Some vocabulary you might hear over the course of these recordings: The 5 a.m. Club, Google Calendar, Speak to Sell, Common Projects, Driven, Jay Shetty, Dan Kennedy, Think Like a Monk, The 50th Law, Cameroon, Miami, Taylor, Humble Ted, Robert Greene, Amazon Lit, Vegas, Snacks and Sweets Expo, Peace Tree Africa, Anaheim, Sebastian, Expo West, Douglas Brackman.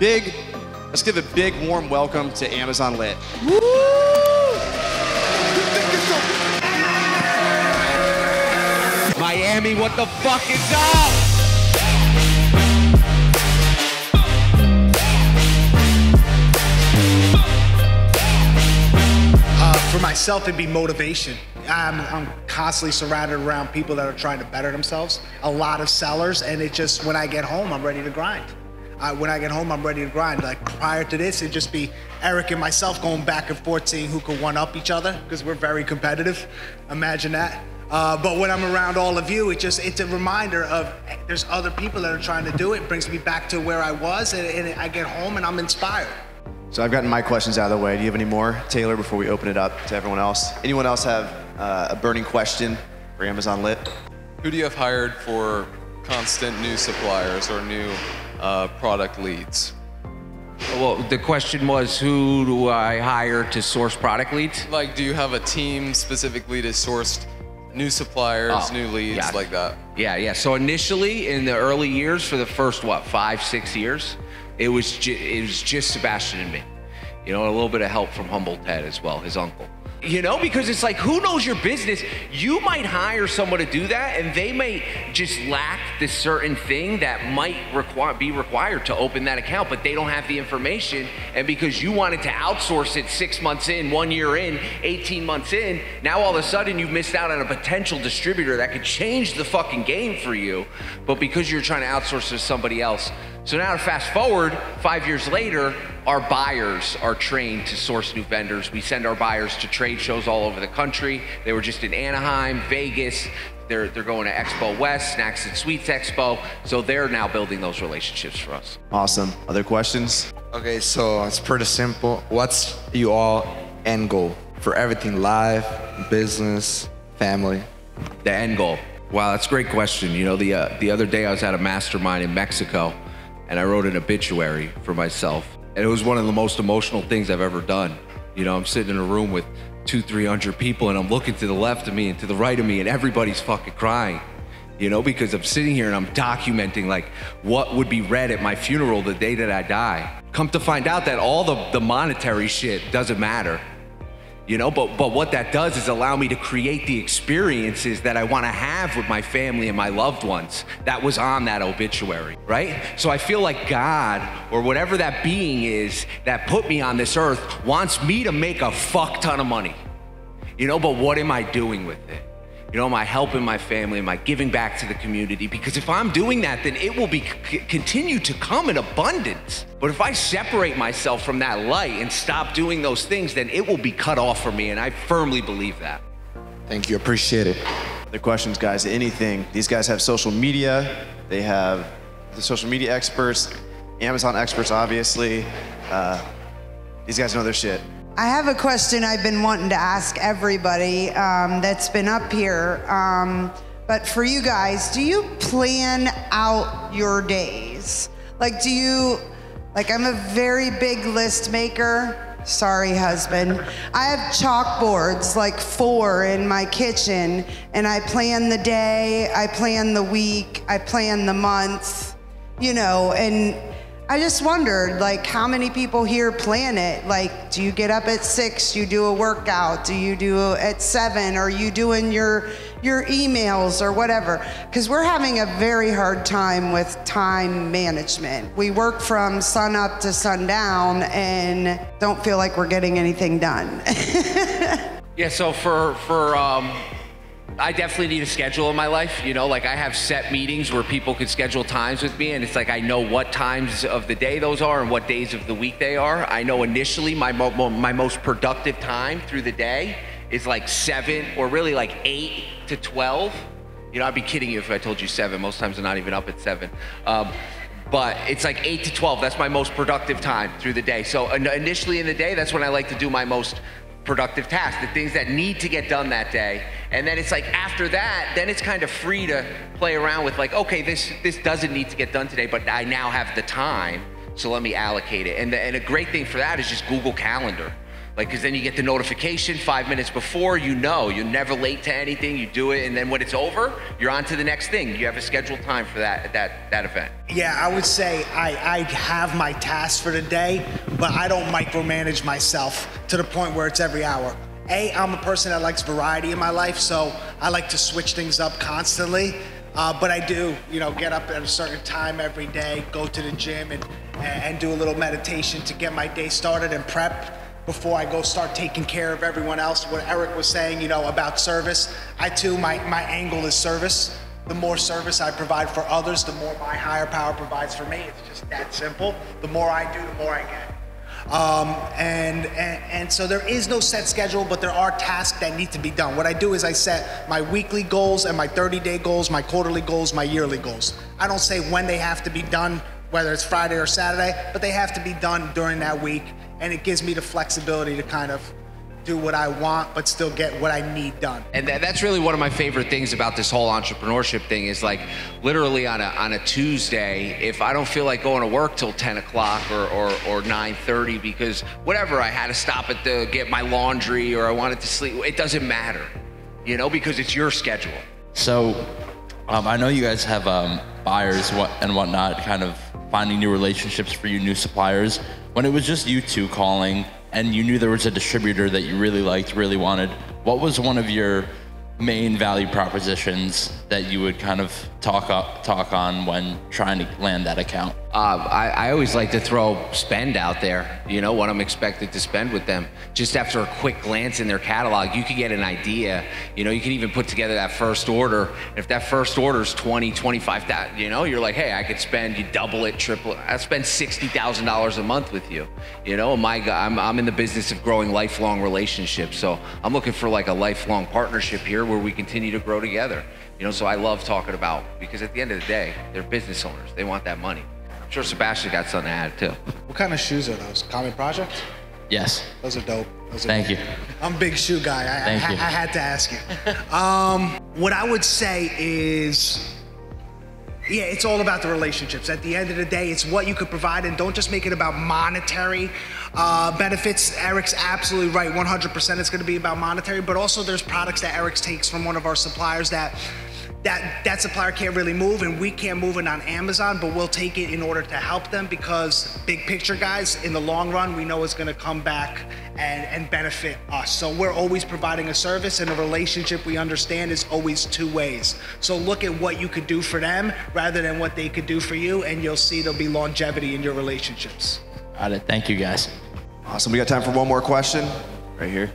Let's give a big warm welcome to Amazon Lit. Woo! Miami, what the fuck is up? For myself, it'd be motivation. I'm constantly surrounded around people that are trying to better themselves, a lot of sellers, and it just, when I get home, I'm ready to grind. Like prior to this, it'd just be Eric and myself going back and forth, seeing who could one-up each other, because we're very competitive, imagine that. But when I'm around all of you, it's a reminder of there's other people that are trying to do it. It brings me back to where I was, and I get home and I'm inspired. So I've gotten my questions out of the way. Do you have any more, Taylor, before we open it up to everyone else? Anyone else have a burning question for Amazon Lit? Who do you have hired for constant new suppliers or new product leads? Well, the question was, who do I hire to source product leads? Like, do you have a team specifically to source new suppliers, new leads, like that? Yeah. So initially, in the early years, for the first, what, 5, 6 years, it was just Sebastian and me, you know, a little bit of help from Humble Ted as well, his uncle. You know, because it's like, who knows your business? You might hire someone to do that, and they may just lack the certain thing that might be required to open that account, but they don't have the information. And because you wanted to outsource it 6 months in, 1 year in, 18 months in, now all of a sudden you've missed out on a potential distributor that could change the fucking game for you. But because you're trying to outsource to somebody else. So now to fast forward, 5 years later, our buyers are trained to source new vendors. We send our buyers to trade shows all over the country. They were just in Anaheim, Vegas. They're going to Expo West, Snacks and Sweets Expo. So they're now building those relationships for us. Awesome. Other questions? Okay, so it's pretty simple. What's you all end goal for everything, life, business, family? The end goal. Wow, that's a great question. You know, the other day I was at a mastermind in Mexico, and I wrote an obituary for myself. And it was one of the most emotional things I've ever done. You know, I'm sitting in a room with 200-300 people, and I'm looking to the left of me and to the right of me, and everybody's fucking crying. You know, because I'm sitting here and I'm documenting like what would be read at my funeral the day that I die. Come to find out that all the monetary shit doesn't matter. You know, but what that does is allow me to create the experiences that I want to have with my family and my loved ones that was on that obituary, right? So I feel like God, or whatever that being is that put me on this earth, wants me to make a fuck ton of money. You know, but what am I doing with it? You know, am I helping my family? Am I giving back to the community? Because if I'm doing that, then it will be continue to come in abundance. But if I separate myself from that light and stop doing those things, then it will be cut off from me, and I firmly believe that. Thank you, appreciate it. Other questions, guys, anything? These guys have social media. They have the social media experts, Amazon experts, obviously. These guys know their shit. I have a question I've been wanting to ask everybody that's been up here, but for you guys, do you plan out your days? Like, do you, like, I'm a very big list maker, sorry husband. I have chalkboards, like 4 in my kitchen, and I plan the day, I plan the week, I plan the month, you know, and I just wondered, like, how many people here plan it? Like, do you get up at 6, you do a workout, do you do at 7, are you doing your emails or whatever? Because we're having a very hard time with time management. We work from sun up to sundown and don't feel like we're getting anything done. Yeah, so I definitely need a schedule in my life, you know, like I have set meetings where people can schedule times with me, and it's like I know what times of the day those are and what days of the week they are. I know initially my most productive time through the day is like 7, or really like 8 to 12. You know, I'd be kidding you if I told you 7. Most times I'm not even up at 7. But it's like 8 to 12. That's my most productive time through the day. So initially in the day, that's when I like to do my most productive tasks, the things that need to get done that day. And then it's like after that, then it's kind of free to play around with like, okay, this doesn't need to get done today, but I now have the time, so let me allocate it. And a great thing for that is just Google Calendar. Like, because then you get the notification 5 minutes before, you know, you're never late to anything, you do it, and then when it's over, you're on to the next thing. You have a scheduled time for that event. Yeah, I would say I have my tasks for the day, but I don't micromanage myself to the point where it's every hour. A, I'm a person that likes variety in my life, so I like to switch things up constantly. But I do, you know, get up at a certain time every day, go to the gym and do a little meditation to get my day started and prep before I go start taking care of everyone else. What Eric was saying, you know, about service, I too, my angle is service. The more service I provide for others, the more my higher power provides for me. It's just that simple. The more I do, the more I get. And so there is no set schedule, but there are tasks that need to be done. What I do is I set my weekly goals and my 30-day goals, my quarterly goals, my yearly goals. I don't say when they have to be done, whether it's Friday or Saturday, but they have to be done during that week. And it gives me the flexibility to kind of do what I want, but still get what I need done. And that's really one of my favorite things about this whole entrepreneurship thing is, like, literally on a Tuesday, if I don't feel like going to work till 10 o'clock or 9:30 because whatever, I had to stop at the, get my laundry, or I wanted to sleep, it doesn't matter, you know, because it's your schedule. So I know you guys have buyers and whatnot, kind of finding new relationships for you, new suppliers. When it was just you two calling, and you knew there was a distributor that you really liked, really wanted, what was one of your main value propositions that you would kind of talk on when trying to land that account? I always like to throw spend out there, you know, what I'm expected to spend with them. Just after a quick glance in their catalog, you can get an idea. You know, you can even put together that first order. If that first order is $20,000, $25,000, you know, you're like, hey, I could spend, you double it, triple it. I spend $60,000 a month with you. You know, my God, I'm in the business of growing lifelong relationships. So I'm looking for like a lifelong partnership here where we continue to grow together. You know, so I love talking about, because at the end of the day, they're business owners. They want that money. I'm sure Sebastian got something to add too. What kind of shoes are those? Common Projects? Yes. Those are dope. Those are dope. Thank you. I'm a big shoe guy. Thank you. I had to ask you. What I would say is, yeah, it's all about the relationships. At the end of the day, it's what you could provide, and don't just make it about monetary benefits. Eric's absolutely right. 100% it's going to be about monetary, but also there's products that Eric takes from one of our suppliers that supplier can't really move, and we can't move it on Amazon, but we'll take it in order to help them, because big picture, guys, in the long run, we know it's gonna come back and benefit us. So we're always providing a service, and a relationship, we understand, is always two ways. So look at what you could do for them rather than what they could do for you, and you'll see there'll be longevity in your relationships. Got it, thank you guys. Awesome, we got time for one more question, right here.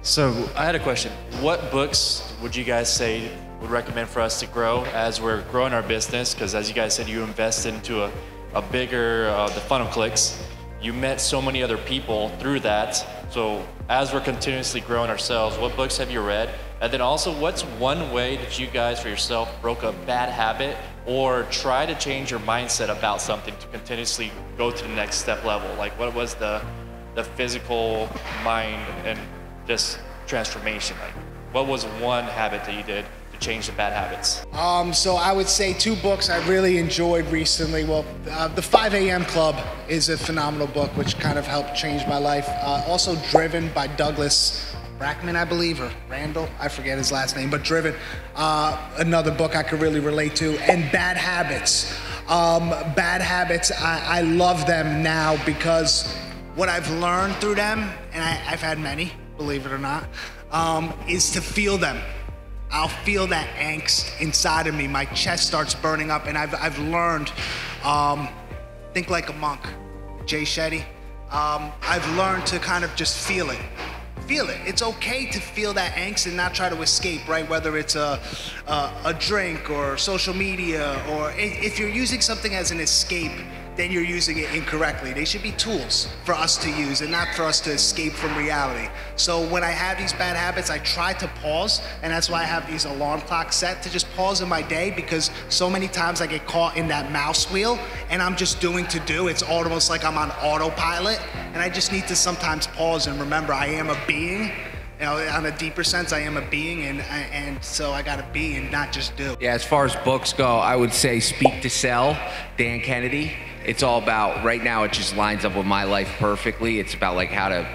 So I had a question. What books would you guys say would recommend for us to grow as we're growing our business? Because as you guys said, you invest into a bigger, the funnel clicks. You met so many other people through that. So as we're continuously growing ourselves, what books have you read? And then also, what's one way that you guys for yourself broke a bad habit or try to change your mindset about something to continuously go to the next step level? Like, what was the physical, mind, and just transformation? Like, what was one habit that you did change the bad habits? So I would say two books I really enjoyed recently. Well, The 5 a.m. Club is a phenomenal book, which kind of helped change my life. Also Driven by Douglas Brackman, I believe, or Randall, I forget his last name, but Driven, another book I could really relate to. And Bad Habits. Bad Habits, I love them now because what I've learned through them, and I've had many, believe it or not, is to feel them. I'll feel that angst inside of me. My chest starts burning up, and I've learned, Think Like a Monk, Jay Shetty. I've learned to kind of just feel it. Feel it. It's okay to feel that angst and not try to escape, right? Whether it's a drink or social media, or if you're using something as an escape, then you're using it incorrectly. They should be tools for us to use and not for us to escape from reality. So when I have these bad habits, I try to pause, and that's why I have these alarm clocks set to just pause in my day, because so many times I get caught in that mouse wheel and I'm just doing to do. It's almost like I'm on autopilot, and I just need to sometimes pause and remember I am a being. You know, on a deeper sense, I am a being, and so I gotta be and not just do. Yeah, as far as books go, I would say Speak to Sell, Dan Kennedy. It's all about, right now it just lines up with my life perfectly. It's about like how to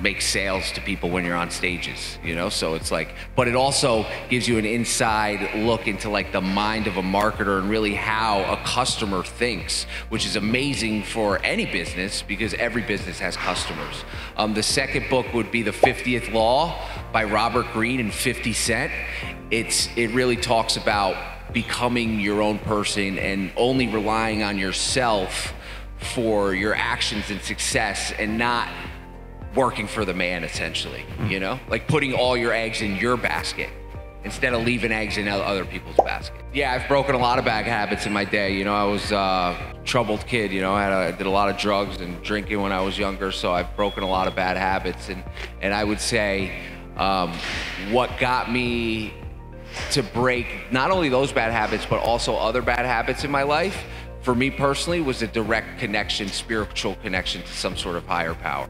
make sales to people when you're on stages, you know? So it's like, but it also gives you an inside look into like the mind of a marketer and really how a customer thinks, which is amazing for any business because every business has customers. The second book would be The 50th Law by Robert Greene and 50 Cent. It really talks about becoming your own person and only relying on yourself for your actions and success and not working for the man, essentially, you know? Like putting all your eggs in your basket instead of leaving eggs in other people's basket. Yeah, I've broken a lot of bad habits in my day. You know, I was a troubled kid, you know, I did a lot of drugs and drinking when I was younger, so I've broken a lot of bad habits. And I would say what got me to break not only those bad habits, but also other bad habits in my life, for me personally, was a direct connection, spiritual connection to some sort of higher power,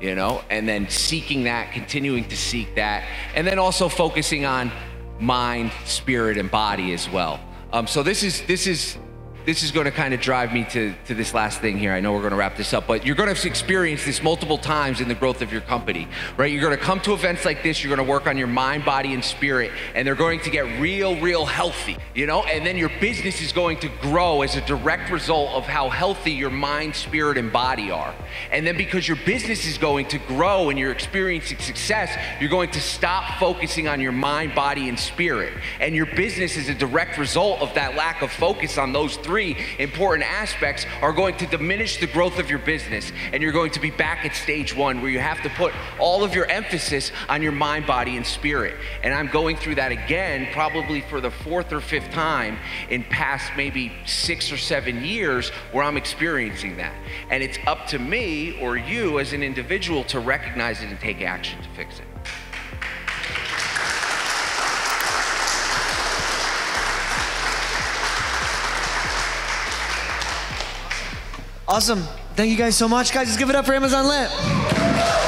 you know? And then seeking that, continuing to seek that, and then also focusing on mind, spirit, and body as well. So this is gonna kind of drive me to this last thing here. I know we're gonna wrap this up, but you're gonna experience this multiple times in the growth of your company, right? You're gonna come to events like this, you're gonna work on your mind, body, and spirit, and they're going to get real healthy, you know? And then your business is going to grow as a direct result of how healthy your mind, spirit, and body are. And then because your business is going to grow and you're experiencing success, you're going to stop focusing on your mind, body, and spirit. And your business is a direct result of that lack of focus on those three important aspects are going to diminish the growth of your business, and you're going to be back at stage one where you have to put all of your emphasis on your mind, body, and spirit. And I'm going through that again, probably for the 4th or 5th time in past maybe 6 or 7 years where I'm experiencing that. And it's up to me or you as an individual to recognize it and take action to fix it. Awesome. Thank you guys so much. Guys, let's give it up for Amazon Lit.